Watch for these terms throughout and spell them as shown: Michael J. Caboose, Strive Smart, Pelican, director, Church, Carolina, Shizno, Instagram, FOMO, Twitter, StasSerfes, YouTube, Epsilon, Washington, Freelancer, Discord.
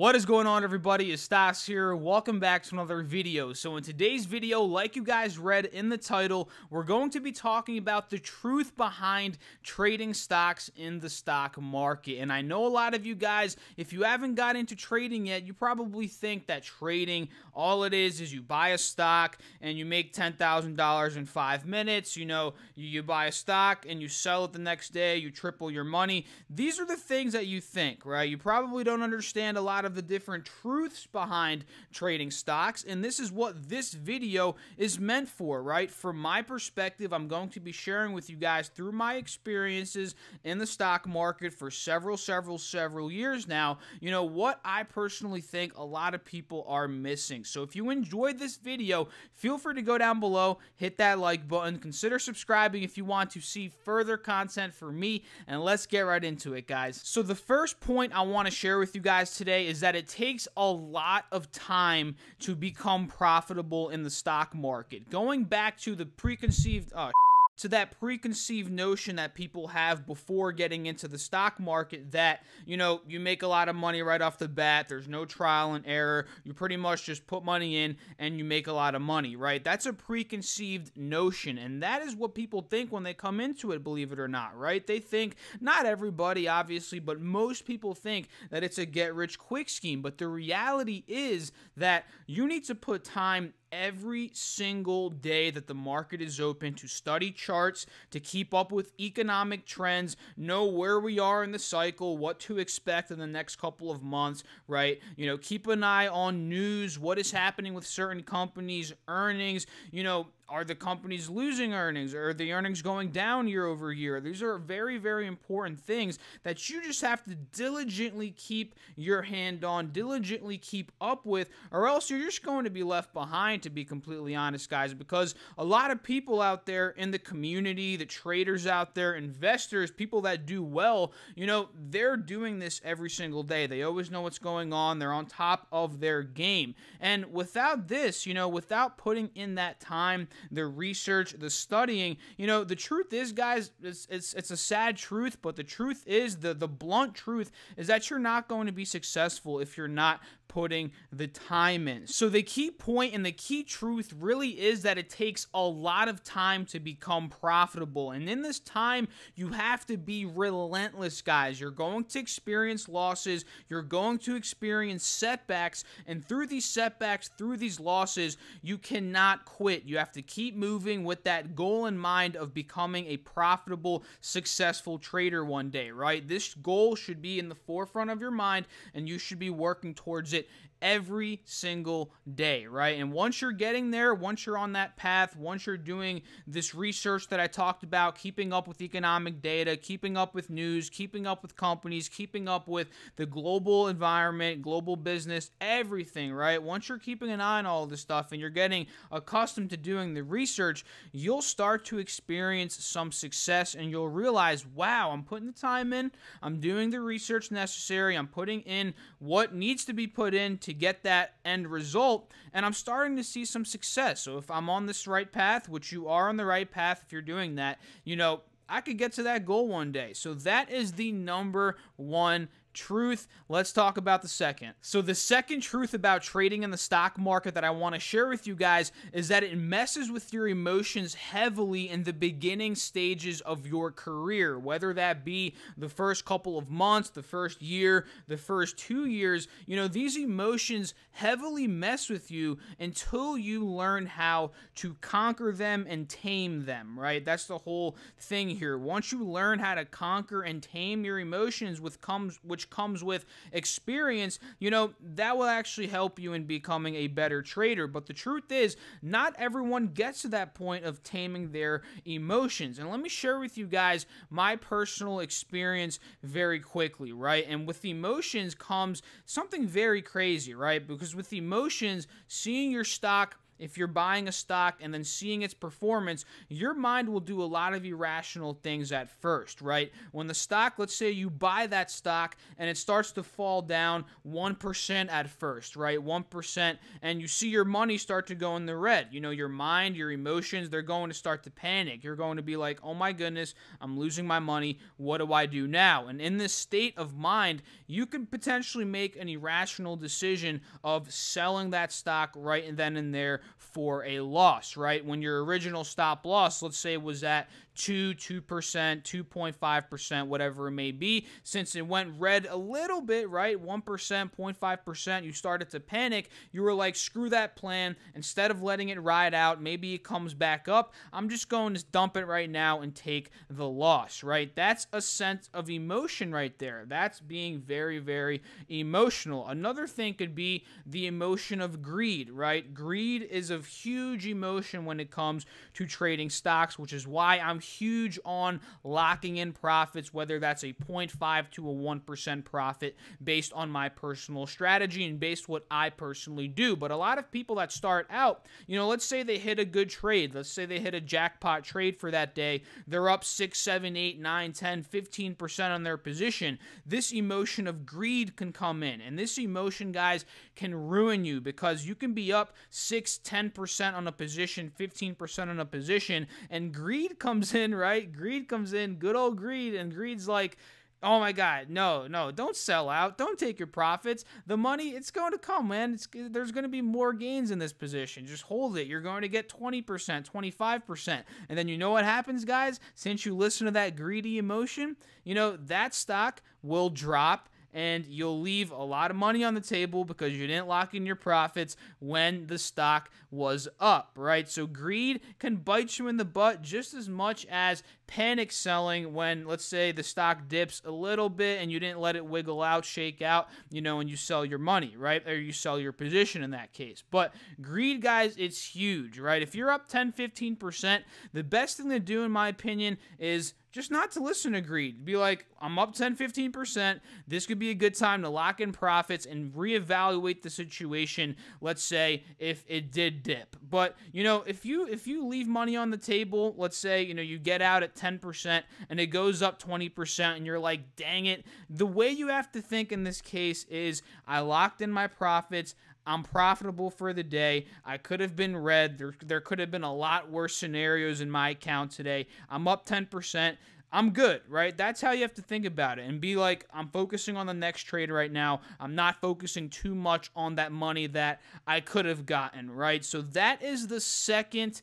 What is going on, everybody? It's Stas here. Welcome back to another video. So in today's video, like you guys read in the title, we're going to be talking about the truth behind trading stocks in the stock market. And I know a lot of you guys, if you haven't got into trading yet, you probably think that trading, all it is you buy a stock and you make $10,000 in 5 minutes. You know, you buy a stock and you sell it the next day, you triple your money. These are the things that you think, right? You probably don't understand a lot of the different truths behind trading stocks, and this is what this video is meant for, right? From my perspective, I'm going to be sharing with you guys through my experiences in the stock market for several years now, you know, what I personally think a lot of people are missing. So if you enjoyed this video, feel free to go down below, hit that like button, consider subscribing if you want to see further content for me, and let's get right into it, guys. So the first point I want to share with you guys today is that it takes a lot of time to become profitable in the stock market. Going back to the preconceived notion that people have before getting into the stock market, that, you know, you make a lot of money right off the bat, there's no trial and error, you pretty much just put money in and you make a lot of money, right? That's a preconceived notion, and that is what people think when they come into it, believe it or not, right? They think, not everybody obviously, but most people think that it's a get-rich-quick scheme, but the reality is that you need to put time in every single day that the market is open to study charts, to keep up with economic trends, know where we are in the cycle, what to expect in the next couple of months, right? You know, keep an eye on news, what is happening with certain companies, earnings, you know, are the companies losing earnings? Or are the earnings going down year over year? These are very, very important things that you just have to diligently keep your hand on, diligently keep up with, or else you're just going to be left behind, to be completely honest, guys, because a lot of people out there in the community, the traders out there, investors, people that do well, you know, they're doing this every single day. They always know what's going on. They're on top of their game. And without this, you know, without putting in that time, the research, the studying, you know, the truth is, guys, it's a sad truth, but the truth is, the blunt truth is that you're not going to be successful if you're not putting the time in. So the key point and the key truth really is that it takes a lot of time to become profitable. And in this time, you have to be relentless, guys. You're going to experience losses. You're going to experience setbacks. And through these setbacks, through these losses, you cannot quit. You have to keep moving with that goal in mind of becoming a profitable, successful trader one day, right? This goal should be in the forefront of your mind, and you should be working towards it every single day, right? And once you're getting there, once you're on that path, once you're doing this research that I talked about, keeping up with economic data, keeping up with news, keeping up with companies, keeping up with the global environment, global business, everything, right? Once you're keeping an eye on all this stuff and you're getting accustomed to doing the research, you'll start to experience some success and you'll realize, wow, I'm putting the time in, I'm doing the research necessary, I'm putting in what needs to be put in to get that end result, and I'm starting to see some success. So if I'm on this right path, which you are on the right path if you're doing that, you know, I could get to that goal one day. So that is the number one truth. Let's talk about the second. So the second truth about trading in the stock market that I want to share with you guys is that it messes with your emotions heavily in the beginning stages of your career, whether that be the first couple of months, the first year, the first 2 years. You know, these emotions heavily mess with you until you learn how to conquer them and tame them, right? That's the whole thing here. Once you learn how to conquer and tame your emotions, which comes with experience, you know, that will actually help you in becoming a better trader. But the truth is, not everyone gets to that point of taming their emotions. And let me share with you guys my personal experience very quickly, right? And with emotions comes something very crazy, right? Because with emotions, seeing your stock if you're buying a stock and then seeing its performance, your mind will do a lot of irrational things at first, right? When the stock, let's say you buy that stock and it starts to fall down 1% at first, right? 1%, and you see your money start to go in the red. You know, your mind, your emotions, they're going to start to panic. You're going to be like, oh my goodness, I'm losing my money. What do I do now? And in this state of mind, you could potentially make an irrational decision of selling that stock right then and there for a loss, right? When your original stop loss, let's say, was at 2%, 2.5%, whatever it may be. Since it went red a little bit, right? 1%, 0.5%, you started to panic. You were like, screw that plan. Instead of letting it ride out, maybe it comes back up. I'm just going to dump it right now and take the loss, right? That's a sense of emotion right there. That's being very, very emotional. Another thing could be the emotion of greed, right? Greed is a huge emotion when it comes to trading stocks, which is why I'm huge on locking in profits, whether that's a 0.5 to a 1% profit based on my personal strategy and based what I personally do. But a lot of people that start out, you know, let's say they hit a good trade. Let's say they hit a jackpot trade for that day. They're up 6, 7, 8, 9, 10, 15% on their position. This emotion of greed can come in. And this emotion, guys, can ruin you because you can be up 6, 10% on a position, 15% on a position, and greed comes in, right? Greed comes in, good old greed, and greed's like, oh my God, no, don't sell out. Don't take your profits. The money, it's going to come, man. There's going to be more gains in this position. Just hold it. You're going to get 20%, 25%. And then you know what happens, guys? Since you listen to that greedy emotion, you know, that stock will drop, and you'll leave a lot of money on the table because you didn't lock in your profits when the stock was up, right? So greed can bite you in the butt just as much as panic selling when, let's say, the stock dips a little bit and you didn't let it wiggle out, shake out, you know, and you sell your money, right? Or you sell your position in that case. But greed, guys, it's huge, right? If you're up 10, 15%, the best thing to do, in my opinion, is just not to listen to greed. Be like, I'm up 10, 15%. This could be a good time to lock in profits and reevaluate the situation, let's say, if it did dip. But, you know, if you leave money on the table, let's say, you know, you get out at 10% and it goes up 20% and you're like, dang it. The way you have to think in this case is, I locked in my profits. I'm profitable for the day. I could have been red. There could have been a lot worse scenarios in my account today. I'm up 10%. I'm good, right? That's how you have to think about it and be like, I'm focusing on the next trade right now. I'm not focusing too much on that money that I could have gotten, right? So that is the second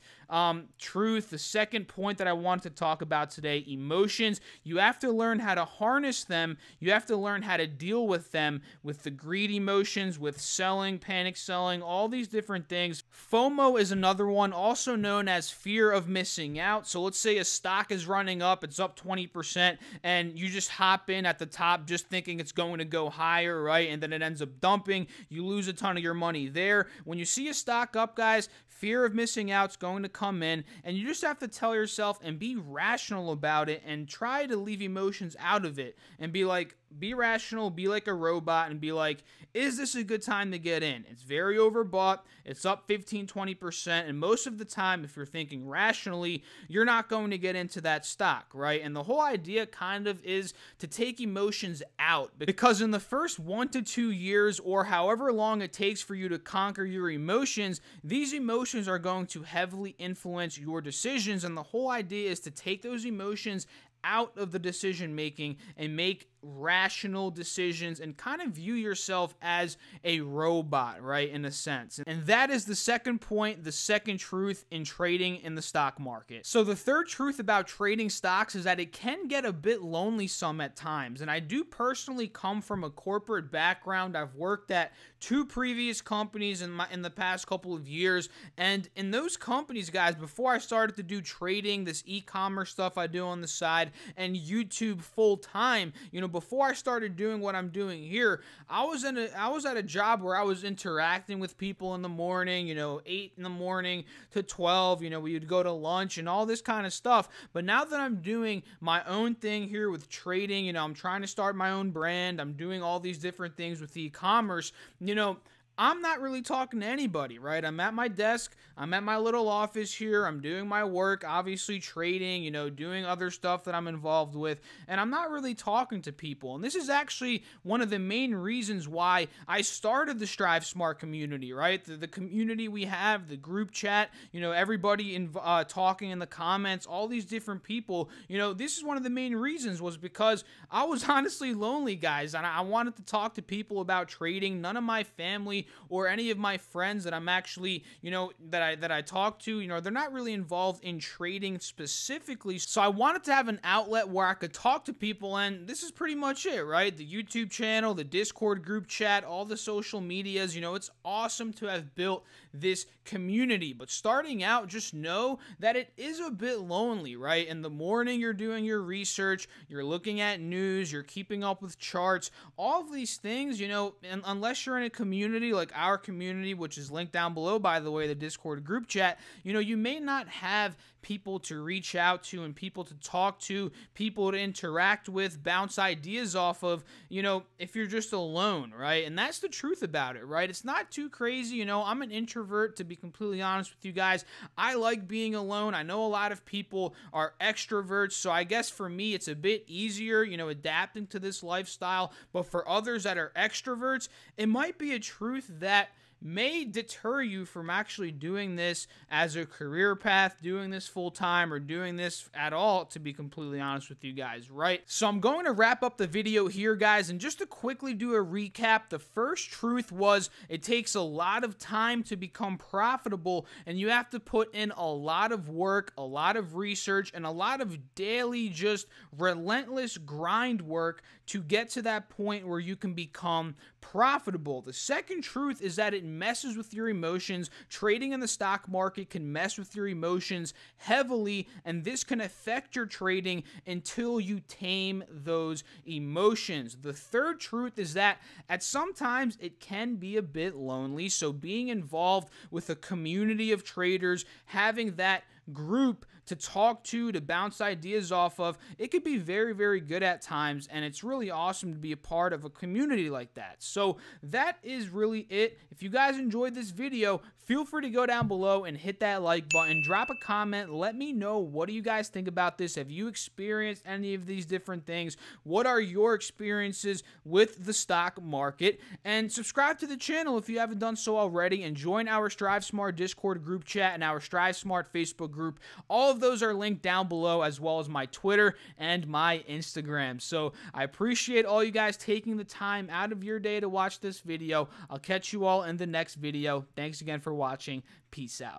truth, the second point that I wanted to talk about today, emotions. You have to learn how to harness them. You have to learn how to deal with them, with the greed emotions, with selling, panic selling, all these different things. FOMO is another one, also known as fear of missing out. So let's say a stock is running up, it's up 20%, and you just hop in at the top just thinking it's going to go higher, right? And then it ends up dumping. You lose a ton of your money there. When you see a stock up, guys, fear of missing out is going to come in, and you just have to tell yourself and be rational about it and try to leave emotions out of it and be like, be rational, be like a robot, and be like, is this a good time to get in? It's very overbought. It's up 15, 20%, and most of the time, if you're thinking rationally, you're not going to get into that stock, right? And the whole idea kind of is to take emotions out, because in the first 1 to 2 years, or however long it takes for you to conquer your emotions, these emotions are going to heavily influence your decisions, and the whole idea is to take those emotions out of the decision making and make rational decisions and kind of view yourself as a robot, right, in a sense. And that is the second point, the second truth in trading in the stock market. So the third truth about trading stocks is that it can get a bit lonely some at times. And I do personally come from a corporate background. I've worked at 2 previous companies in the past couple of years. And in those companies, guys, before I started to do trading, this e-commerce stuff I do on the side and YouTube full time, you know, before I started doing what I'm doing here, I was at a job where I was interacting with people in the morning, you know, 8 in the morning to 12, you know, we would go to lunch and all this kind of stuff. But now that I'm doing my own thing here with trading, you know, I'm trying to start my own brand, I'm doing all these different things with e-commerce, you know, I'm not really talking to anybody, right? I'm at my desk. I'm at my little office here. I'm doing my work, obviously trading, you know, doing other stuff that I'm involved with. And I'm not really talking to people. And this is actually one of the main reasons why I started the Strive Smart community, right? The community we have, the group chat, you know, everybody talking in the comments, all these different people, you know, this is one of the main reasons was because I was honestly lonely, guys. And I wanted to talk to people about trading. None of my family or any of my friends that I'm actually, you know, that I talk to, you know, they're not really involved in trading specifically. So I wanted to have an outlet where I could talk to people, and this is pretty much it, right? The YouTube channel, the Discord group chat, all the social medias, you know, it's awesome to have built this community. But starting out, just know that it is a bit lonely, right? In the morning, you're doing your research, you're looking at news, you're keeping up with charts, all of these things, you know, and unless you're in a community like our community, which is linked down below, by the way, the Discord group chat, you know, you may not have people to reach out to and people to talk to, people to interact with, bounce ideas off of, you know, if you're just alone, right? And that's the truth about it, right? It's not too crazy, you know, I'm an introvert, to be completely honest with you guys. I like being alone. I know a lot of people are extroverts, so I guess for me, it's a bit easier, you know, adapting to this lifestyle, but for others that are extroverts, it might be a truth that may deter you from actually doing this as a career path, doing this full time, or doing this at all, to be completely honest with you guys, right? So I'm going to wrap up the video here, guys, and just to quickly do a recap, the first truth was it takes a lot of time to become profitable, and you have to put in a lot of work, a lot of research, and a lot of daily, just relentless grind work to get to that point where you can become profitable. The second truth is that it messes with your emotions. Trading in the stock market can mess with your emotions heavily, and this can affect your trading until you tame those emotions. The third truth is that at sometimes it can be a bit lonely, so being involved with a community of traders, having that group to talk to bounce ideas off of, it could be very, very good at times, and it's really awesome to be a part of a community like that. So that is really it. If you guys enjoyed this video, feel free to go down below and hit that like button, drop a comment, let me know, what do you guys think about this? Have you experienced any of these different things? What are your experiences with the stock market? And subscribe to the channel if you haven't done so already, and join our Strive Smart Discord group chat and our Strive Smart Facebook group. All of those are linked down below, as well as my Twitter and my Instagram. So I appreciate all you guys taking the time out of your day to watch this video. I'll catch you all in the next video. Thanks again for watching. Peace out.